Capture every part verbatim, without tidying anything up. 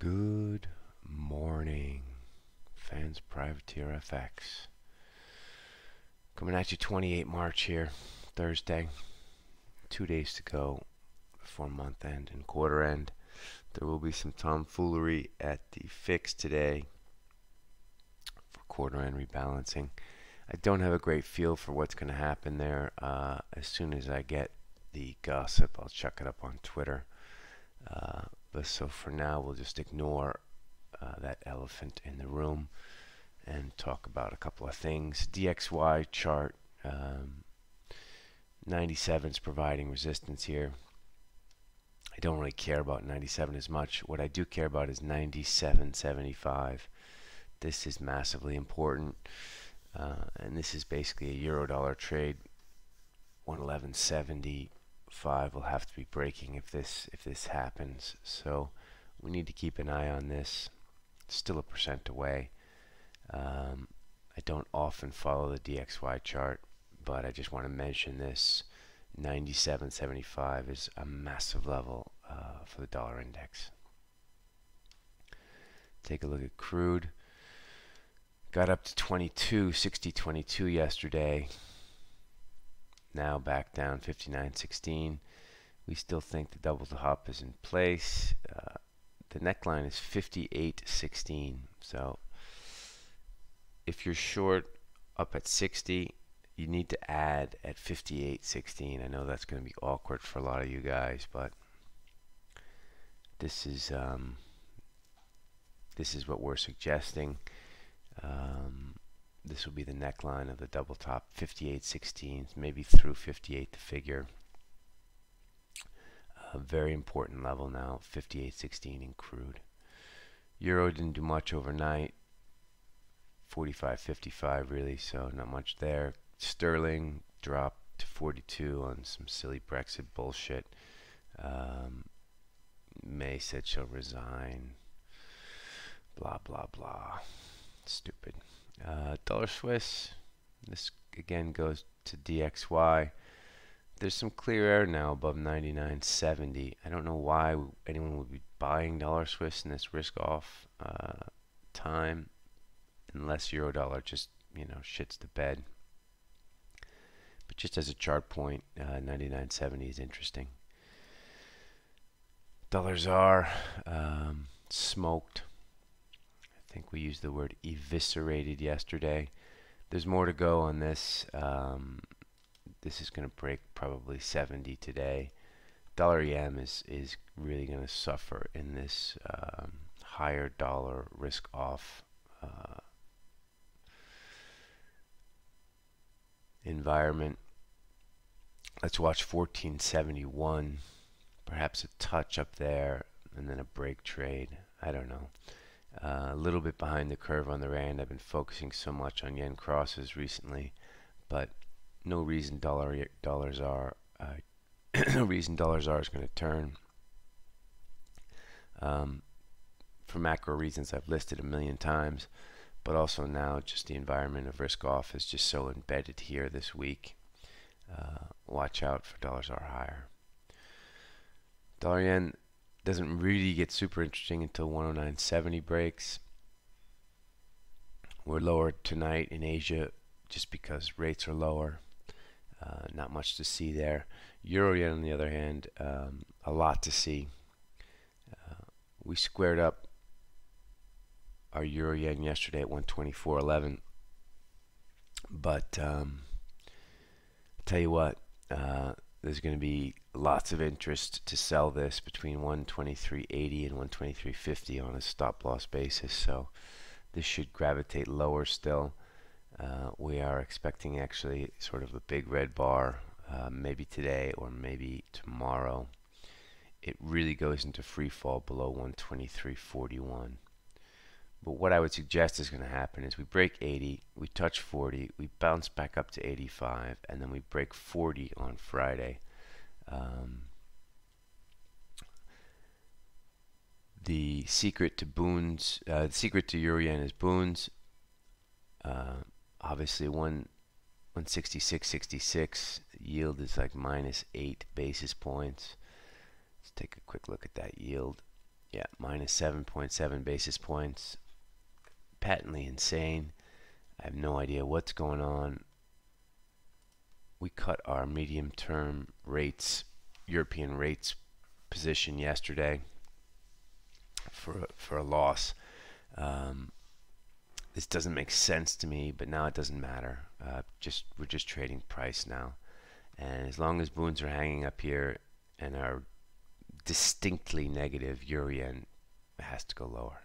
Good morning, fans. Privateer F X coming at you the twenty-eighth of March here, Thursday. Two days to go before month end and quarter end. There will be some tomfoolery at the fix today for quarter end rebalancing. I don't have a great feel for what's going to happen there. Uh, as soon as I get the gossip, I'll chuck it up on Twitter. Uh, But so for now, we'll just ignore uh, that elephant in the room and talk about a couple of things. D X Y chart, um, ninety-seven is providing resistance here. I don't really care about ninety-seven as much. What I do care about is ninety-seven seventy-five. This is massively important. Uh, and this is basically a euro-dollar trade. one eleven seventy. Five will have to be breaking if this if this happens, so we need to keep an eye on this. It's still a percent away. um, I don't often follow the D X Y chart, but I just want to mention this. Ninety-seven seventy-five is a massive level uh, for the dollar index. Take a look at crude. Got up to twenty-two sixty twenty-two yesterday. Now back down fifty-nine sixteen. We still think the double top is in place. Uh, the neckline is fifty-eight sixteen. So if you're short up at sixty, you need to add at fifty-eight sixteen. I know that's going to be awkward for a lot of you guys, but this is um, this is what we're suggesting. Um, This will be the neckline of the double top, fifty-eight sixteen, maybe through fifty-eight the figure. A very important level now, fifty-eight sixteen in crude. Euro didn't do much overnight, forty-five fifty-five really, so not much there. Sterling dropped to forty-two on some silly Brexit bullshit. Um, May said she'll resign. Blah, blah, blah. Stupid. Uh, dollar Swiss, this again goes to D X Y. There's some clear air now above ninety-nine seventy. I don't know why anyone would be buying dollar Swiss in this risk off uh, time, unless euro dollar just, you know, shits the bed. But just as a chart point, uh, ninety-nine seventy is interesting. Dollars are um, smoked. I think we used the word eviscerated yesterday. There's more to go on this. Um, this is going to break probably seventy today. Dollar E M is is really going to suffer in this um, higher dollar risk off uh, environment. Let's watch fourteen seventy-one, perhaps a touch up there, and then a break trade. I don't know. Uh, a little bit behind the curve on the rand. I've been focusing so much on yen crosses recently, but no reason dollar dollars are uh, no reason dollars are is going to turn. Um, for macro reasons I've listed a million times, but also now just the environment of risk off is just so embedded here this week. Uh, watch out for dollars are higher. Dollar yen doesn't really get super interesting until one oh nine seventy breaks. We're lower tonight in Asia just because rates are lower. Uh, not much to see there. Euro yen, on the other hand, um, a lot to see. Uh, we squared up our euro yen yesterday at one twenty-four eleven. But um, I'll tell you what. Uh, There's going to be lots of interest to sell this between one twenty-three eighty and one twenty-three fifty on a stop-loss basis, so this should gravitate lower still. Uh, we are expecting actually sort of a big red bar, uh, maybe today or maybe tomorrow. It really goes into free fall below one twenty-three forty-one. But what I would suggest is going to happen is we break eighty, we touch forty, we bounce back up to eighty-five, and then we break forty on Friday. Um, the secret to Boons, uh, the secret to euro yen is Boons. Uh, obviously, one one sixty-six sixty-six yield is like minus eight basis points. Let's take a quick look at that yield. Yeah, minus seven point seven basis points. Patently insane. I have no idea what's going on. We cut our medium-term rates, European rates position yesterday for, for a loss. Um, this doesn't make sense to me, but now it doesn't matter. Uh, just we're just trading price now. And as long as boons are hanging up here and our distinctly negative euro yen has to go lower.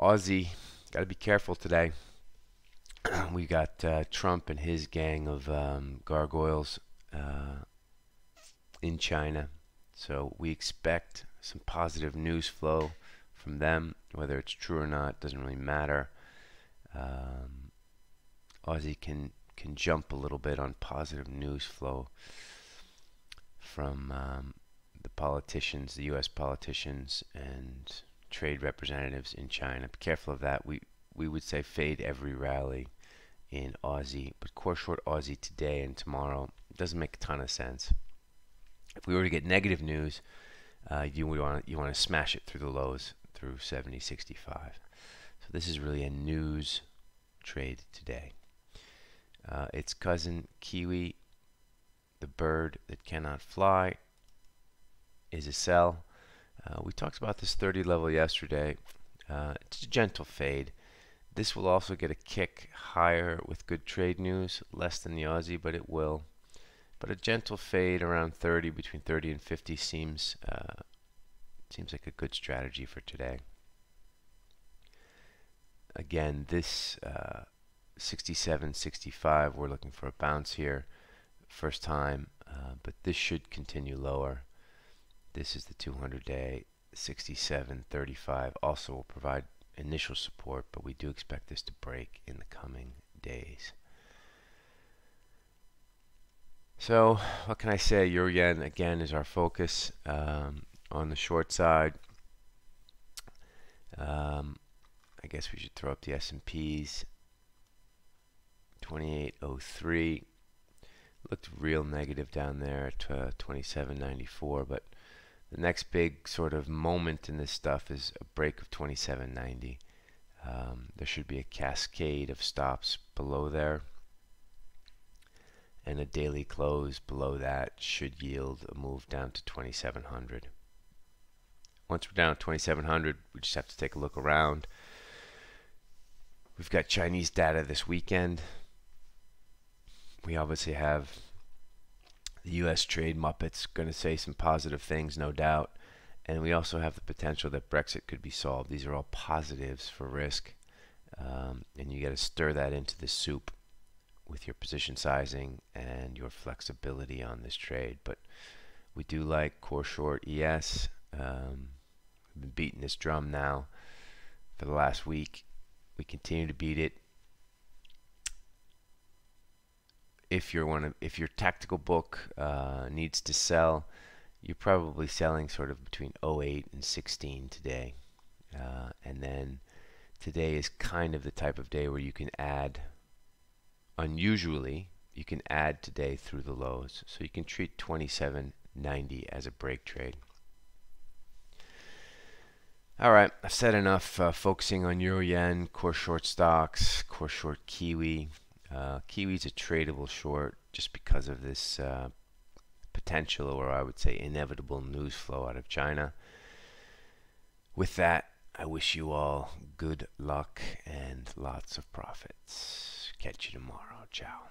Aussie, got to be careful today. We got uh, Trump and his gang of um, gargoyles uh, in China, so we expect some positive news flow from them. Whether it's true or not doesn't really matter. Um, Aussie can can jump a little bit on positive news flow from um, the politicians, the U S politicians and trade representatives in China. Be careful of that. We we would say fade every rally in Aussie, but core short Aussie today and tomorrow. It doesn't make a ton of sense. If we were to get negative news, uh, you would want you want to smash it through the lows through seventy sixty-five. So this is really a news trade today. Uh, its cousin Kiwi, the bird that cannot fly, is a sell. Uh, we talked about this thirty level yesterday. Uh, it's a gentle fade. This will also get a kick higher with good trade news, less than the Aussie, but it will. But a gentle fade around thirty, between thirty and fifty, seems uh, seems like a good strategy for today. Again, this uh, sixty-seven sixty-five, we're looking for a bounce here, first time, uh, but this should continue lower. This is the two hundred day sixty-seven thirty-five. Also will provide initial support, but we do expect this to break in the coming days. So what can I say? Euro yen again is our focus um, on the short side. Um, I guess we should throw up the S and P's. twenty-eight oh three looked real negative down there at uh, twenty-seven ninety-four, but the next big sort of moment in this stuff is a break of twenty-seven ninety. Um, there should be a cascade of stops below there, and a daily close below that should yield a move down to twenty-seven hundred. Once we're down at twenty-seven hundred, we just have to take a look around. We've got Chinese data this weekend. We obviously have the U S trade muppets going to say some positive things, no doubt, and we also have the potential that Brexit could be solved. These are all positives for risk, um, and you got to stir that into the soup with your position sizing and your flexibility on this trade. But we do like core short E S. Um, we've been beating this drum now for the last week. We continue to beat it. If you're one of, if your tactical book uh, needs to sell, you're probably selling sort of between oh eight and sixteen today, uh, and then today is kind of the type of day where you can add. Unusually, you can add today through the lows, so you can treat twenty-seven ninety as a break trade. All right, I've said enough. Uh, focusing on euro yen, core short stocks, core short Kiwi. Uh, Kiwi's a tradable short just because of this uh, potential, or I would say inevitable, news flow out of China. With that, I wish you all good luck and lots of profits. Catch you tomorrow. Ciao.